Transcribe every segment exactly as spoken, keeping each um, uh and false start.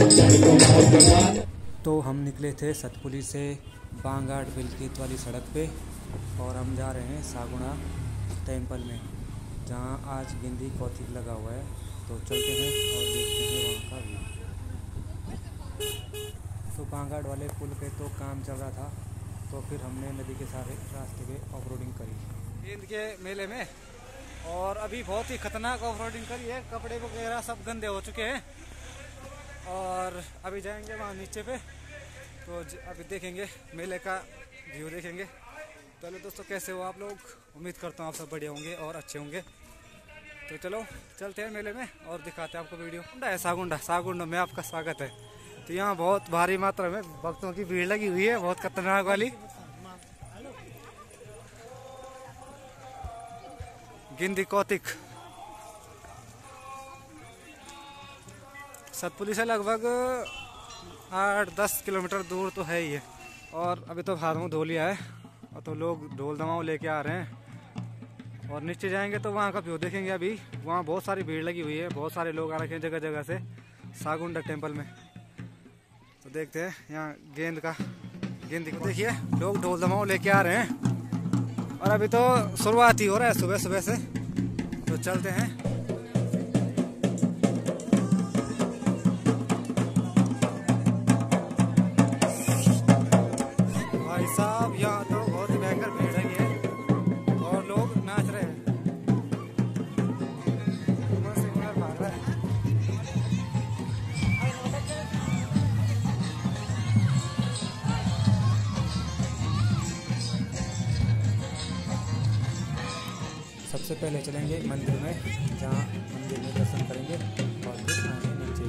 तो हम निकले थे सतपुली से बांगाट बिलकीत वाली सड़क पे और हम जा रहे हैं सांगुडा टेम्पल में, जहां आज गिंदी कौथिक लगा हुआ है। तो चलते हैं और देखते हैं वहां का व्यू। तो बांगाट वाले पुल पे तो काम चल रहा था, तो फिर हमने नदी के सारे रास्ते पे ऑफ रोडिंग करी गिंद के मेले में। और अभी बहुत ही खतरनाक ऑफ रोडिंग करी है, कपड़े वगैरह सब गंदे हो चुके हैं। और अभी जाएंगे वहाँ नीचे पे, तो अभी देखेंगे मेले का व्यू देखेंगे। चलो दोस्तों, कैसे हो आप लोग? उम्मीद करता हूँ आप सब बढ़िया होंगे और अच्छे होंगे। तो चलो चलते हैं मेले में और दिखाते हैं आपको वीडियो। है सांगुडा, सांगुडा में आपका स्वागत है। तो यहाँ बहुत भारी मात्रा में भक्तों की भीड़ लगी हुई है, बहुत खतरनाक वाली। गिंदी कौथिक सतपुली से लगभग आठ दस किलोमीटर दूर तो है ही है। और अभी तो हाथ मुँह धो लिया है और तो लोग ढोल दमाऊ लेके आ रहे हैं और नीचे जाएंगे तो वहाँ का व्यू देखेंगे। अभी वहाँ बहुत सारी भीड़ लगी हुई है, बहुत सारे लोग आ रखे हैं जगह जगह से सांगुडा टेम्पल में। तो देखते हैं यहाँ गेंद का गेंद को देखिए, लोग ढोल दमाऊ लेके आ रहे हैं। और अभी तो शुरुआत ही हो रहा है सुबह सुबह से। तो चलते हैं। भाई साहब, यहाँ तो बहुत ही भयंकर भीड़ है और लोग नाच रहे हैं, भाग रहे हैं। सबसे पहले चलेंगे मंदिर में, जहाँ मंदिर में दर्शन करेंगे और फिर आगे नीचे।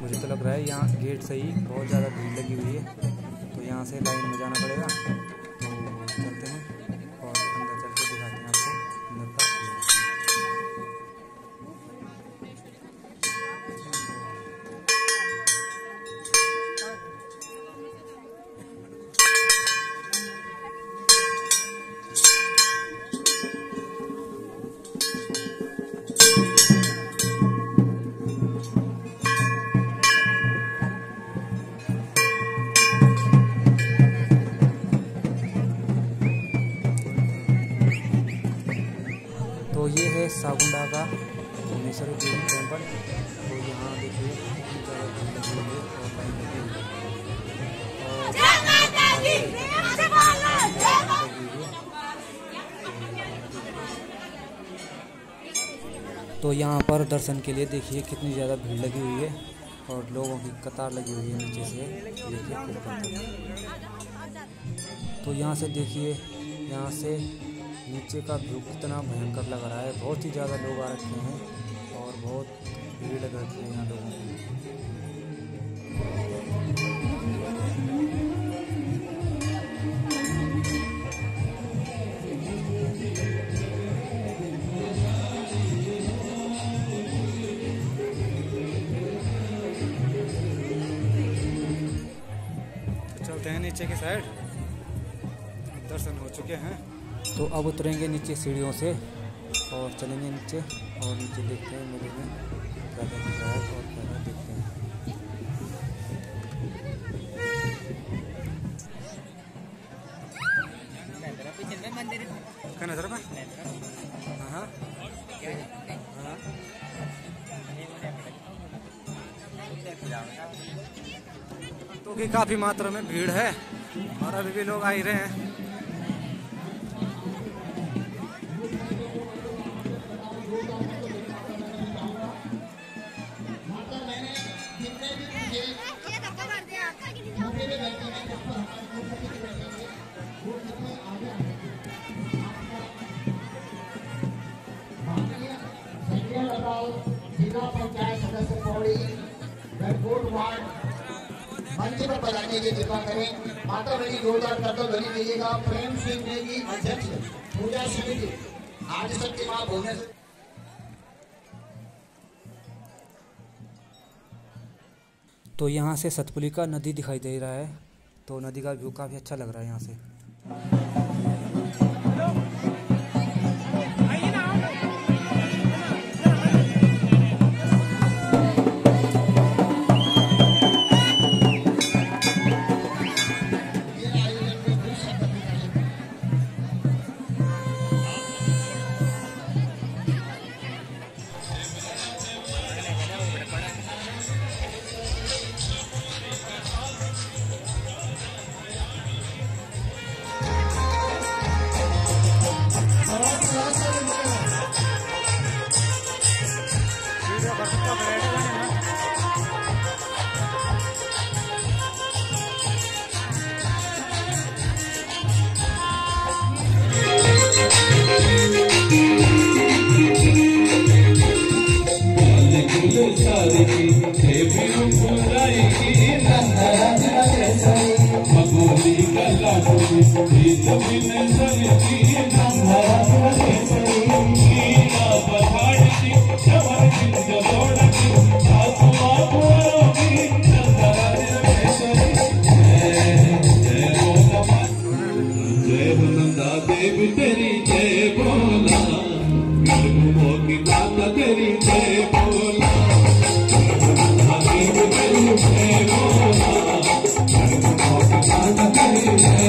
मुझे तो लग रहा है यहाँ गेट से ही बहुत ज़्यादा भीड़ लगी हुई है, तो यहाँ से लाइन में जाना पड़ेगा। तो चलते हैं और अंदर चल के दिखाते हैं आपको अंदर का। तो ये है सांगुडा का भुवनेश्वर टेम्पल। तो यहाँ देखिए तो यहाँ पर दर्शन के लिए देखिए कितनी ज़्यादा भीड़ लगी हुई है और लोगों की कतार लगी हुई है नीचे से देखिए। तो यहाँ से देखिए, यहाँ से नीचे का व्यू कितना भयंकर लग रहा है। बहुत ही ज़्यादा लोग आ रखे हैं और बहुत भीड़ लग रही है यहाँ लोगों की। तो चलते हैं नीचे की साइड, दर्शन हो चुके हैं। तो अब उतरेंगे नीचे सीढ़ियों से और चलेंगे नीचे और नीचे देखते हैं मेले में क्या क्या दिख रहा है और क्या क्या देखते हैं क्या नजर में। हाँ हाँ हाँ, तो कि काफ़ी मात्रा में भीड़ है और अभी भी लोग आ ही रहे हैं। जिला पंचायत सदस्य पौड़ी बैठकोट वार्ड मंच पर बजाने की कृपा करें। माता बनी जोरदार करते बनी दीजिएगा। प्रेम सिंह जी की अध्यक्ष पूजा समिति आज शक्ति माँ भुवनेश्वर। तो यहाँ से सतपुली का नदी दिखाई दे रहा है तो नदी का व्यू काफ़ी अच्छा लग रहा है यहाँ से।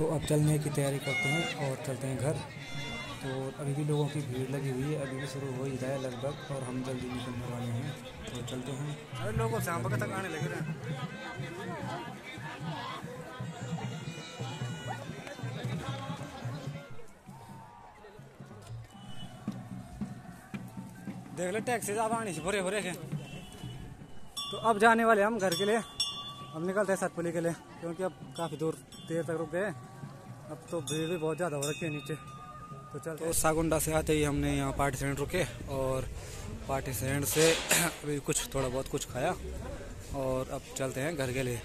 तो अब चलने की तैयारी करते हैं और चलते हैं घर। तो अभी भी लोगों की भीड़ लगी हुई है, अभी भी शुरू हो ही रहा है लगभग, और हम जल्दी निकलने वाले हैं। तो चलते हैं। अरे लोगों से आपका तक आने लगे रहे, देख लो टैक्सी आप आने से भरे भरे के। तो अब जाने वाले हम घर के लिए, अब निकलते हैं सतपुली के लिए, क्योंकि अब काफ़ी दूर देर तक रुक गए। अब तो भीड़ भी बहुत ज़्यादा हो रखी है नीचे। तो चलते तो सांगुडा से आते ही हमने यहाँ पार्टी सेंट रुके और पार्टी सेंट से अभी कुछ थोड़ा बहुत कुछ खाया और अब चलते हैं घर के लिए।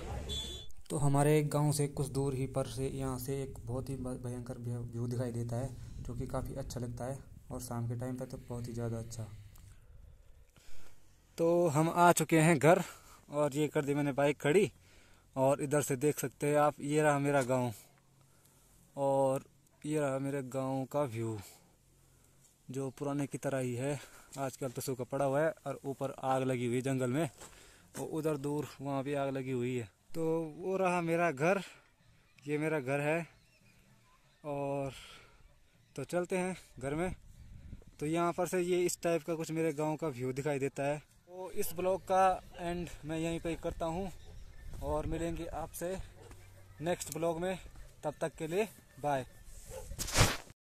तो हमारे गांव से कुछ दूर ही पर से यहाँ से एक बहुत ही भयंकर व्यू दिखाई देता है, जो कि काफ़ी अच्छा लगता है और शाम के टाइम पर तो बहुत ही ज़्यादा अच्छा। तो हम आ चुके हैं घर और ये कर दी मैंने बाइक खड़ी, और इधर से देख सकते हैं आप, ये रहा मेरा गांव और ये रहा मेरे गांव का व्यू, जो पुराने की तरह ही है। आजकल तो सूखा पड़ा हुआ है और ऊपर आग लगी हुई है जंगल में, और उधर दूर वहाँ भी आग लगी हुई है। तो वो रहा मेरा घर, ये मेरा घर है। और तो चलते हैं घर में। तो यहाँ पर से ये इस टाइप का कुछ मेरे गाँव का व्यू दिखाई देता है। तो इस ब्लॉग का एंड मैं यहीं पे करता हूँ और मिलेंगे आपसे नेक्स्ट ब्लॉग में। तब तक के लिए बाय।